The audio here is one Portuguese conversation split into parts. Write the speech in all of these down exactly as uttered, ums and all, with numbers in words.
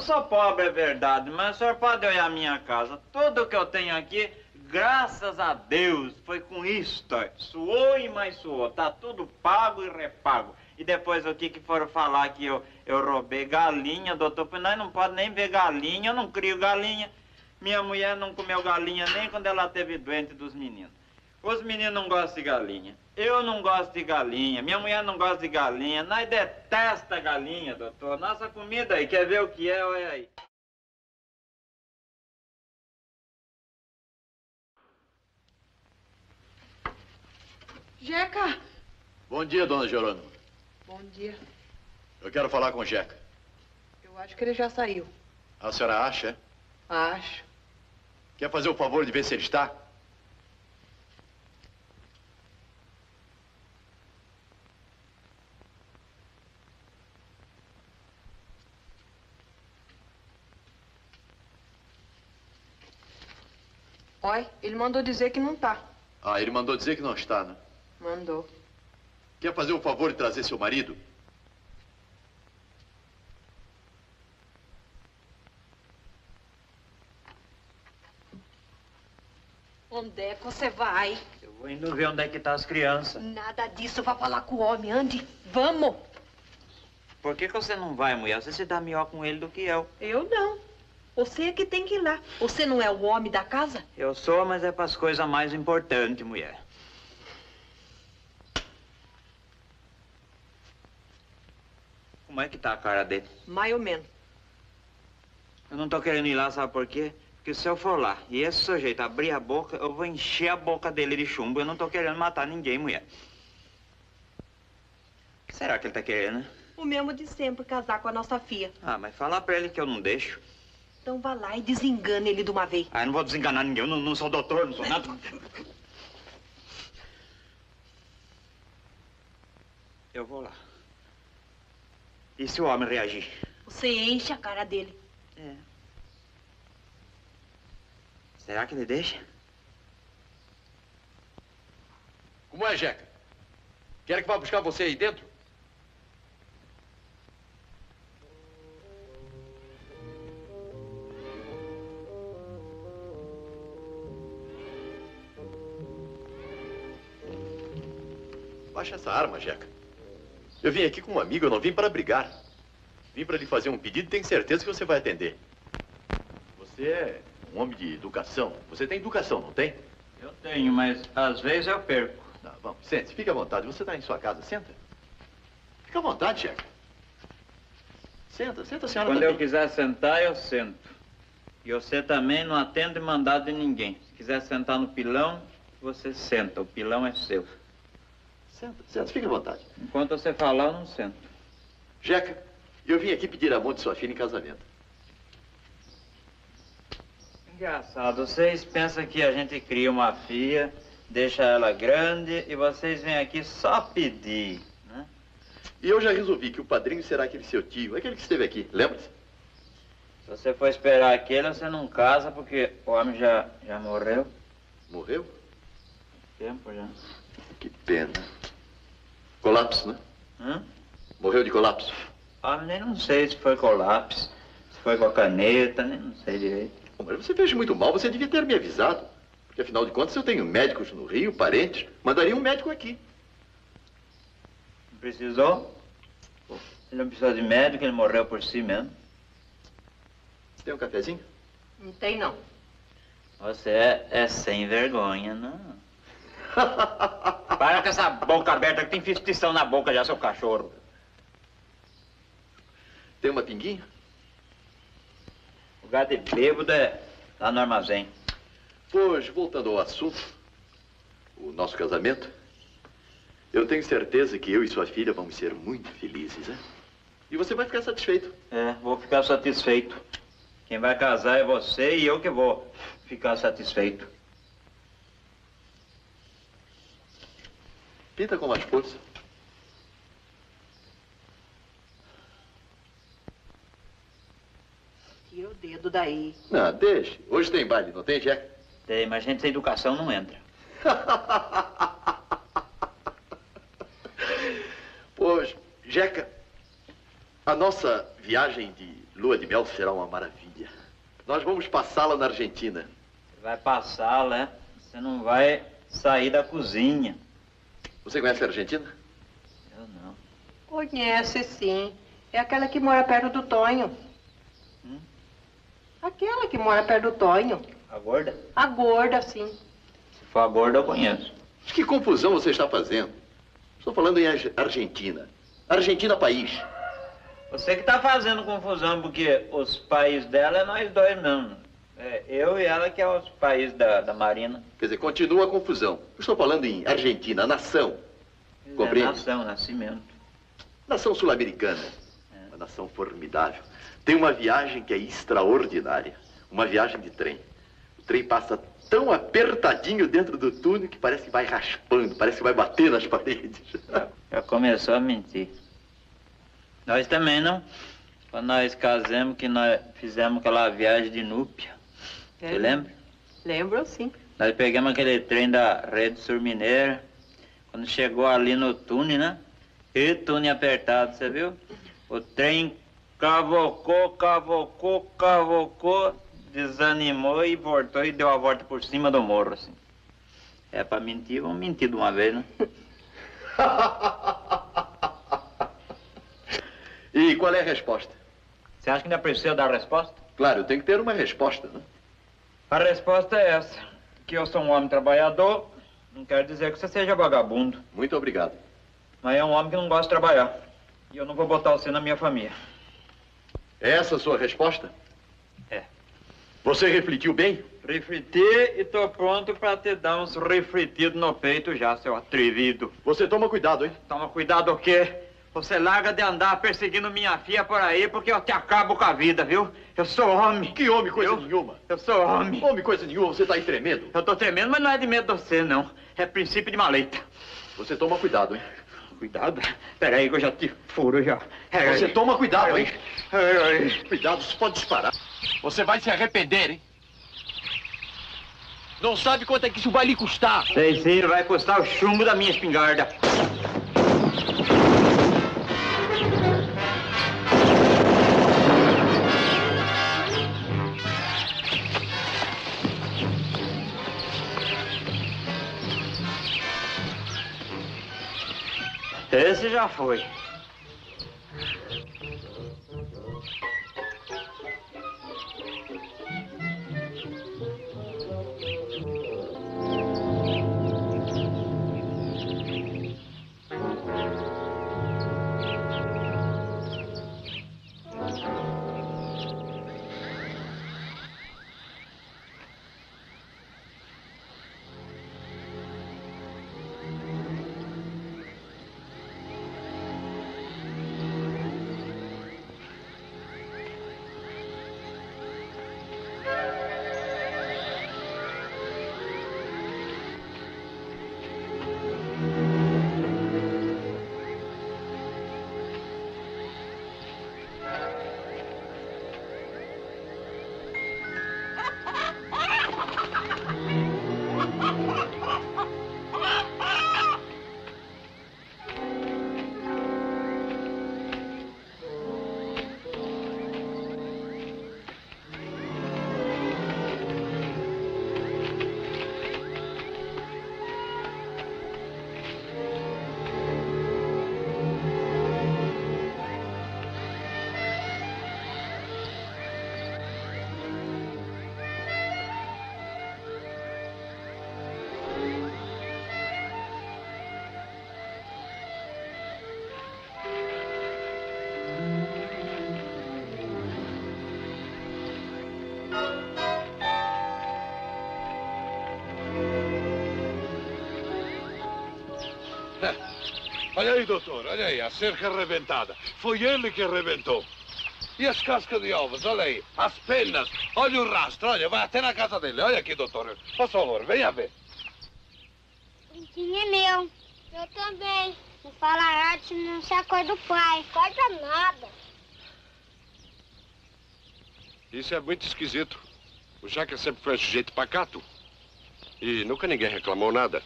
eu sou pobre, é verdade, mas o senhor pode olhar a minha casa. Tudo que eu tenho aqui, graças a Deus, foi com isto. Suou e mais suou. Tá tudo pago e repago. E depois o que que foram falar que eu, eu roubei galinha, doutor? Nós não pode nem ver galinha, eu não crio galinha. Minha mulher não comeu galinha nem quando ela teve doente dos meninos. Os meninos não gostam de galinha. Eu não gosto de galinha. Minha mulher não gosta de galinha. Nós detesta galinha, doutor. Nossa comida aí, quer ver o que é? Olha aí. Jeca! Bom dia, dona Jerônimo. Bom dia. Eu quero falar com o Jeca. Eu acho que ele já saiu. A senhora acha? Acho. Quer fazer o favor de ver se ele está? Oi, ele mandou dizer que não está. Ah, ele mandou dizer que não está, né? Mandou. Quer fazer o favor de trazer seu marido? Onde é que você vai? Eu vou indo ver onde é que tá as crianças. Nada disso, vá falar com o homem, ande, vamos! Por que que você não vai, mulher? Você se dá melhor com ele do que eu. Eu não. Você é que tem que ir lá. Você não é o homem da casa? Eu sou, mas é para as coisas mais importantes, mulher. Como é que tá a cara dele? Mais ou menos. Eu não tô querendo ir lá, sabe por quê? Porque se eu for lá e esse sujeito abrir a boca, eu vou encher a boca dele de chumbo. Eu não tô querendo matar ninguém, mulher. O que será que ele tá querendo? O mesmo de sempre, casar com a nossa filha. Ah, mas fala pra ele que eu não deixo. Então vá lá e desengana ele de uma vez. Ah, eu não vou desenganar ninguém. Eu não, não sou doutor, não sou nada. Eu vou lá. E se o homem reagir? Você enche a cara dele. É. Será que ele deixa? Como é, Jeca? Quer que vá buscar você aí dentro? Baixa essa arma, Jeca. Eu vim aqui com um amigo, eu não vim para brigar. Vim para lhe fazer um pedido e tenho certeza que você vai atender. Você é um homem de educação. Você tem educação, não tem? Eu tenho, mas às vezes eu perco. Não, vamos, sente, fica à vontade. Você está em sua casa, senta. Fica à vontade, Jeca. Senta, senta, senhora. Quando eu quiser sentar, eu sento. E você também não atende mandado de ninguém. Se quiser sentar no pilão, você senta. O pilão é seu. Senta, senta, fica à vontade. Enquanto você falar, eu não sento. Jeca, eu vim aqui pedir a mão de sua filha em casamento. Engraçado, vocês pensam que a gente cria uma filha, deixa ela grande e vocês vêm aqui só pedir, né? E eu já resolvi que o padrinho será aquele seu tio, aquele que esteve aqui, lembra-se? Se você for esperar aquele, você não casa porque o homem já, já morreu. Morreu? Tempo já. Que pena. Colapso, né? Hã? Morreu de colapso? Ah, nem não sei se foi colapso, se foi com a caneta, nem não sei direito. Oh, mas você fez muito mal, você devia ter me avisado. Porque afinal de contas eu tenho médicos no Rio, parentes, mandaria um médico aqui. Não precisou? Ele não precisou de médico, ele morreu por si mesmo. Você tem um cafezinho? Não tem, não. Você é, é sem vergonha, não. Para com essa boca aberta que tem festição na boca já, seu cachorro. Tem uma pinguinha? O lugar de bêbado é lá no armazém. Pois, voltando ao assunto, o nosso casamento, eu tenho certeza que eu e sua filha vamos ser muito felizes, né? E você vai ficar satisfeito. É, vou ficar satisfeito. Quem vai casar é você e eu que vou ficar satisfeito. Pinta com mais força. Tira o dedo daí. Não, deixa. Hoje tem baile, não tem, Jeca? Tem, mas gente sem educação não entra. Pois, Jeca, a nossa viagem de Lua de mel será uma maravilha. Nós vamos passá-la na Argentina. Você vai passá-la, é? Você não vai sair da cozinha. Você conhece a Argentina? Eu não. Conhece, sim. É aquela que mora perto do Tonho. Hum? Aquela que mora perto do Tonho. A gorda? A gorda, sim. Se for a gorda, eu conheço. Mas que confusão você está fazendo? Estou falando em Argentina. Argentina, país. Você que está fazendo confusão, porque os pais dela é nós dois mesmo. É eu e ela que é os pais da, da Marina. Quer dizer, continua a confusão. Eu estou falando em Argentina, nação. Compreende? É nação, nascimento. Nação sul-americana. É. Uma nação formidável. Tem uma viagem que é extraordinária. Uma viagem de trem. O trem passa tão apertadinho dentro do túnel que parece que vai raspando, parece que vai bater nas paredes. Já, já começou a mentir. Nós também, não? Quando nós casamos, que nós fizemos aquela viagem de núpia. É. Você lembra? Lembro, sim. Nós pegamos aquele trem da Rede Sur Mineira. Quando chegou ali no túnel, né? E túnel apertado, você viu? O trem cavocou, cavocou, cavocou, desanimou e voltou e deu a volta por cima do morro, assim. É pra mentir, vamos mentir de uma vez, né? E qual é a resposta? Você acha que ainda precisa dar a resposta? Claro, tem que ter uma resposta, né? A resposta é essa. Que eu sou um homem trabalhador, não quero dizer que você seja vagabundo. Muito obrigado. Mas é um homem que não gosta de trabalhar. E eu não vou botar você na minha família. É essa a sua resposta? É. Você refletiu bem? Refleti e tô pronto para te dar uns refletidos no peito já, seu atrevido. Você toma cuidado, hein? Toma cuidado o quê? Você larga de andar perseguindo minha filha por aí, porque eu te acabo com a vida, viu? Eu sou homem. Que homem, coisa eu, nenhuma. Eu sou homem. Homem, coisa nenhuma. Você tá aí tremendo. Eu tô tremendo, mas não é de medo de você, não. É princípio de maleita. Você toma cuidado, hein? Cuidado? Peraí, que eu já te furo, já. É, você aí. Toma cuidado, hein? É, é. Cuidado, você pode disparar. Você vai se arrepender, hein? Não sabe quanto é que isso vai lhe custar. Sei, sim, vai custar o chumbo da minha espingarda. Esse já foi. Olha aí, doutor, olha aí, a cerca arrebentada. Foi ele que arrebentou. E as cascas de ovos, olha aí, as penas, olha o rastro, olha, vai até na casa dele. Olha aqui, doutor, por favor, venha ver. Brinquinho é meu. Eu também. Não fala nada, não sei a coisa do pai. Coisa nada. Isso é muito esquisito. O Jeca sempre foi um sujeito pacato. E nunca ninguém reclamou nada.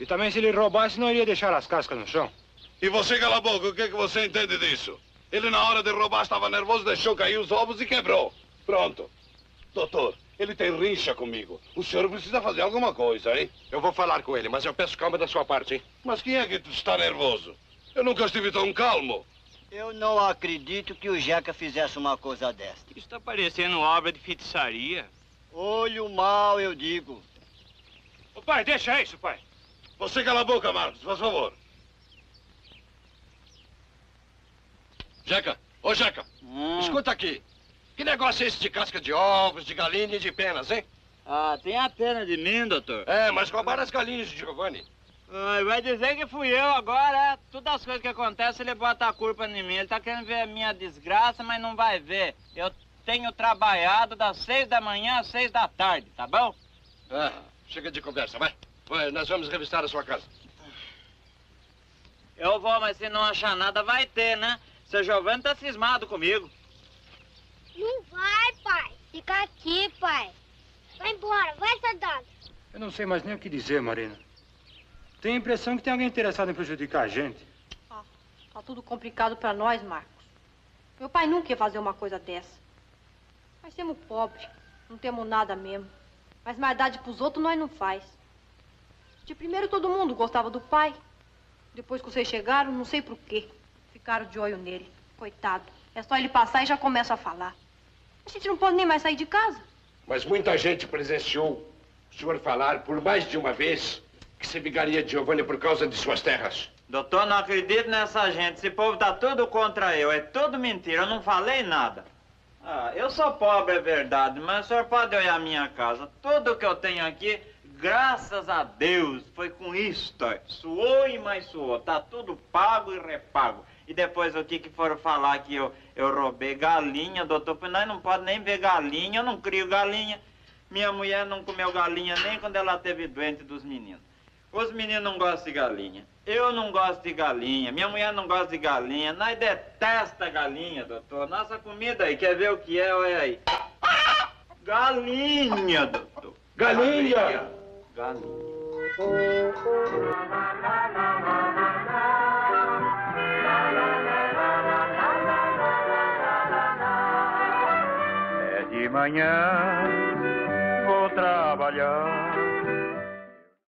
E também se ele roubasse, não iria deixar as cascas no chão. E você, cala a boca, o que é que você entende disso? Ele na hora de roubar estava nervoso, deixou cair os ovos e quebrou. Pronto. Doutor, ele tem rincha comigo. O senhor precisa fazer alguma coisa, hein? Eu vou falar com ele, mas eu peço calma da sua parte, hein? Mas quem é que está nervoso? Eu nunca estive tão calmo. Eu não acredito que o Jeca fizesse uma coisa dessa. Isso está parecendo obra de feitiçaria. Olho mal, eu digo. Ô pai, deixa isso, pai. Você cala a boca, Marcos, faz favor. Jeca, ô Jeca, hum. escuta aqui. Que negócio é esse de casca de ovos, de galinha e de penas, hein? Ah, tem a pena de mim, doutor. É, mas roubaram as galinhas de Giovanni. Ah, vai dizer que fui eu agora. Todas as coisas que acontecem, ele bota a culpa em mim. Ele tá querendo ver a minha desgraça, mas não vai ver. Eu tenho trabalhado das seis da manhã às seis da tarde, tá bom? Ah, chega de conversa, vai. Vai, nós vamos revistar a sua casa. Eu vou, mas se não achar nada, vai ter, né? Seu Giovanni tá cismado comigo. Não vai, pai. Fica aqui, pai. Vai embora, vai, soldado. Eu não sei mais nem o que dizer, Marina. Tenho a impressão que tem alguém interessado em prejudicar a gente. Ah, tá tudo complicado pra nós, Marcos. Meu pai nunca ia fazer uma coisa dessa. Nós somos pobres, não temos nada mesmo. Mas maldade pros outros nós não faz. De primeiro todo mundo gostava do pai. Depois que vocês chegaram, não sei por quê. Ficaram de olho nele. Coitado. É só ele passar e já começa a falar. A gente não pode nem mais sair de casa. Mas muita gente presenciou o senhor falar por mais de uma vez que se vingaria de Giovanni por causa de suas terras. Doutor, não acredito nessa gente. Esse povo tá tudo contra eu. É tudo mentira. Eu não falei nada. Ah, eu sou pobre, é verdade, mas o senhor pode olhar a minha casa. Tudo que eu tenho aqui, graças a Deus, foi com isto. Suou e mais suou. Tá tudo pago e repago. E depois o que que foram falar que eu, eu roubei galinha, doutor? Nós não pode nem ver galinha, eu não crio galinha. Minha mulher não comeu galinha nem quando ela teve doente dos meninos. Os meninos não gostam de galinha. Eu não gosto de galinha, minha mulher não gosta de galinha. Nós detesta galinha, doutor. Nossa comida aí, quer ver o que é? Olha aí. Galinha, doutor. Galinha! Galinha. De manhã vou trabalhar,